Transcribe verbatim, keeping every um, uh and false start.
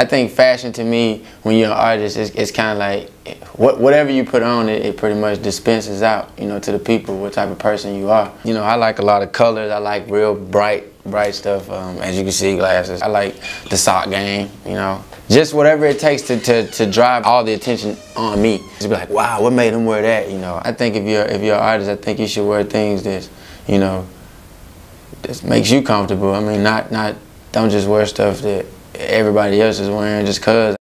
I think fashion to me, when you're an artist, it's, it's kind of like what, whatever you put on, it, it pretty much dispenses out, you know, to the people what type of person you are. You know, I like a lot of colors. I like real bright, bright stuff. Um, as you can see, glasses. I like the sock game, you know. Just whatever it takes to, to, to drive all the attention on me. Just be like, wow, what made him wear that, you know. I think if you're, if you're an artist, I think you should wear things that, you know, that makes you comfortable. I mean, not, not, don't just wear stuff that everybody else is wearing just cause.